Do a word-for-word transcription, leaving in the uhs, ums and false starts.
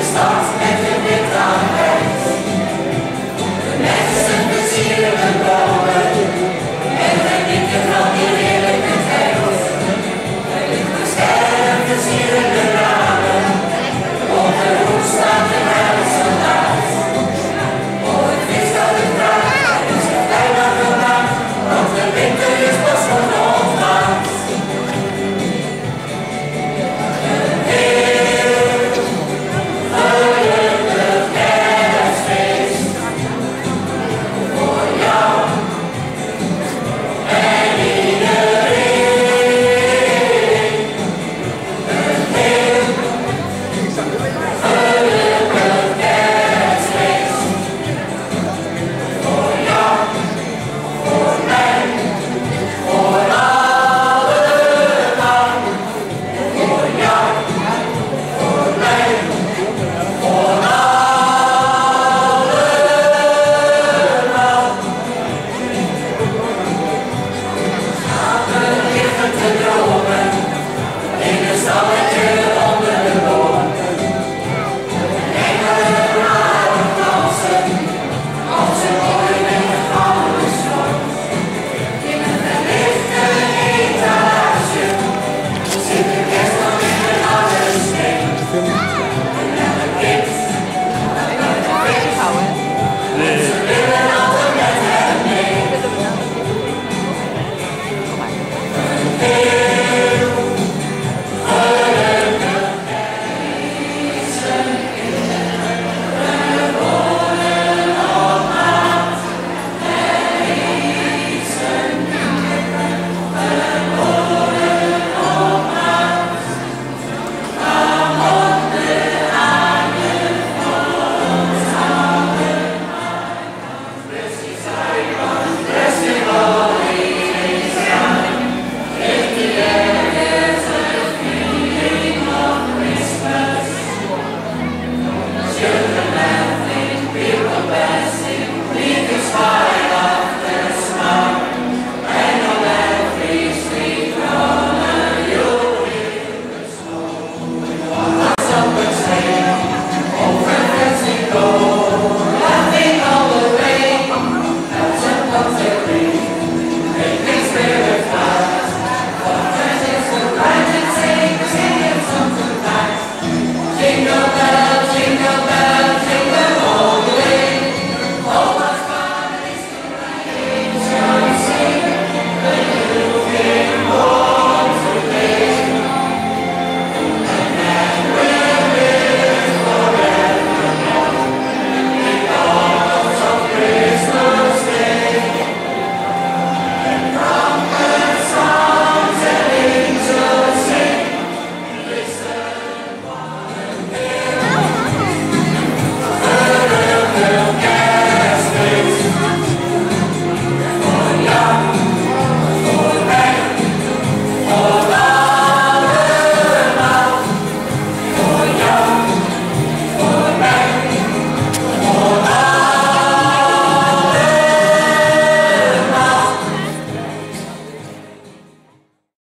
Stop.